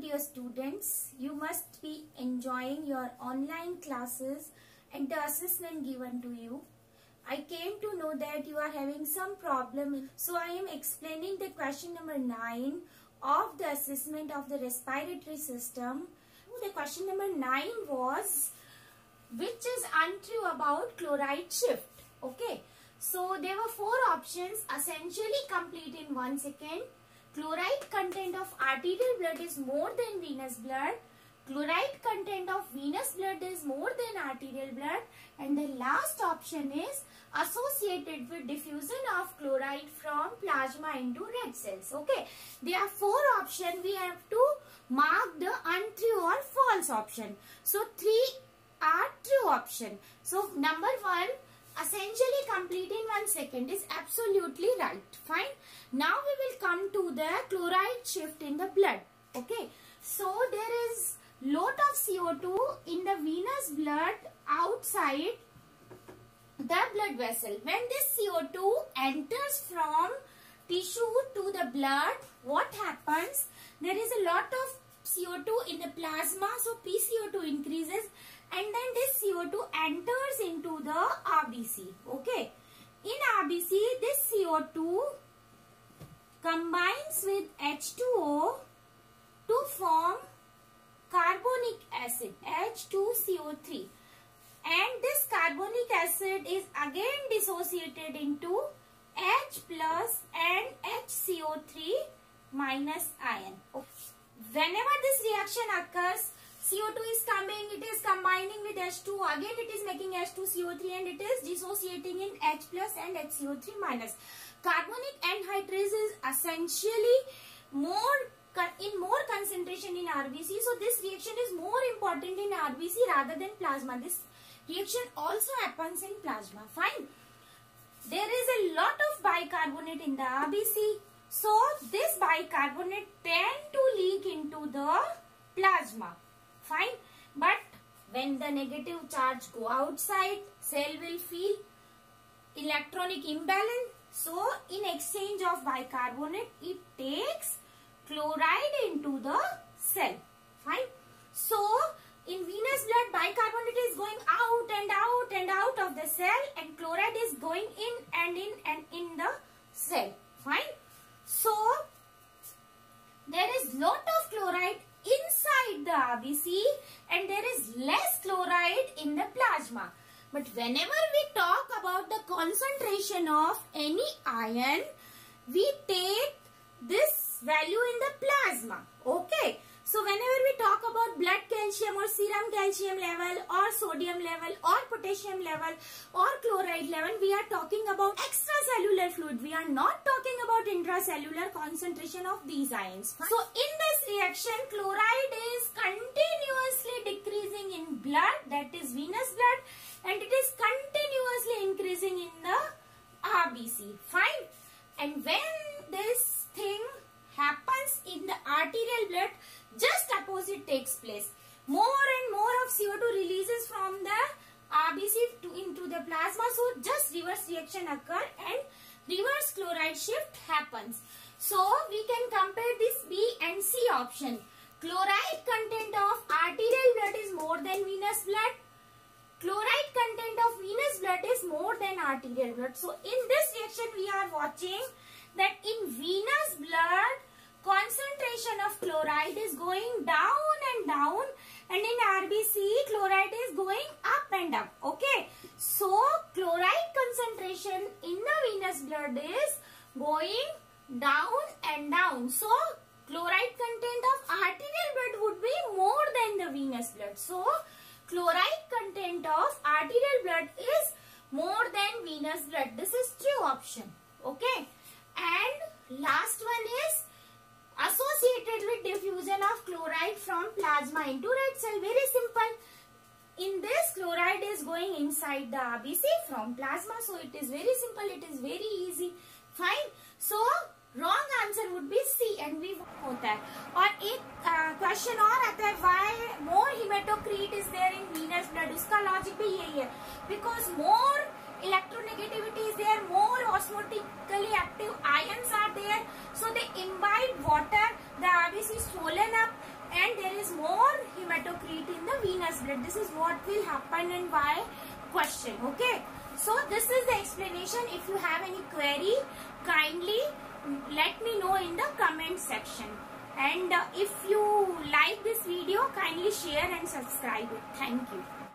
to dear students, you must be enjoying your online classes and the assessment given to you. I came to know that you are having some problem, so I am explaining the question number 9 of the assessment of the respiratory system. The question number 9 was, which is untrue about chloride shift? Okay, so there were 4 options, essentially complete in 1 second. Chloride content of arterial blood is more than venous blood. Chloride content of venous blood is more than arterial blood. And the last option is associated with diffusion of chloride from plasma into red cells. Okay, there are 4 options. We have to mark the untrue or false option. So 3 are true option. So number 1, essentially complete in 1 second, is absolutely right. Fine. Now we will come to the chloride shift in the blood. Okay. So there is lot of CO2 in the venous blood outside the blood vessel. When this CO2 enters from tissue to the blood, what happens? There is a lot of CO2 in the plasma, so PCO2 increases, and then this CO2 enters into the RBC. Okay. In RBC, this CO2 combines with H2O to form carbonic acid, H2CO3. And this carbonic acid is again dissociated into H plus and HCO3 minus ion. Okay. Whenever this reaction occurs, CO2 is coming, it is combining with H2, again it is making H2CO3, and it is dissociating in H plus and HCO3 minus. Carbonic anhydrase is essentially in more concentration in RBC, so this reaction is more important in RBC rather than plasma. This reaction also happens in plasma. Fine. There is a lot of bicarbonate in the RBC, so this bicarbonate tends to leak into the plasma. Fine. But when the negative charge go outside, cell will feel electronic imbalance. So in exchange of bicarbonate, it takes chloride into the cell. Fine. So in venous blood, bicarbonate is going out and out and out of the cell, and chloride is going in and in and in the cell. Fine. So there is lot of chloride inside the RBC and there is less chloride in the plasma. But whenever we talk about the concentration of any ion, we take this value in the plasma. Okay. So whenever we talk about blood calcium or serum calcium level or sodium level or potassium level or chloride level, we are talking about extracellular fluid. We are not talking about intracellular concentration of these ions. So in this reaction, chloride is continuously decreasing in blood, that is venous blood, and it is continuously increasing in the RBC. Fine. And when this thing happens in the arterial blood, just opposite takes place. More and more of CO2 releases from the RBC into the plasma. So just reverse reaction occurs and reverse chloride shift happens. So we can compare this B and C option. Chloride content of arterial blood is more than venous blood. Chloride content of venous blood is more than arterial blood. So in this reaction we are watching that in venous blood, concentration of chloride is going down, and in RBC, chloride is going up and up. Okay. So chloride concentration in the venous blood is going down and down. So chloride content of arterial blood would be more than the venous blood. So chloride content of arterial blood is more than venous blood. This is true option. Okay. And last one is associated with diffusion of chloride from plasma into red cell. Very simple. In this, chloride is going inside the RBC from plasma. So it is very simple. It is very easy. Fine. So wrong answer would be C, and we know that. और एक question और आता है, why more hematocrit is there in venous blood? उसका logic भी यही है, because more electronegativity is there, more osmotically active ions are there, so they imbibe water, the RBC is swollen up, and there is more hematocrit in the venous blood. This is what will happen and why question. Okay. So this is the explanation. If you have any query, kindly let me know in the comment section. And if you like this video, kindly share and subscribe it. Thank you.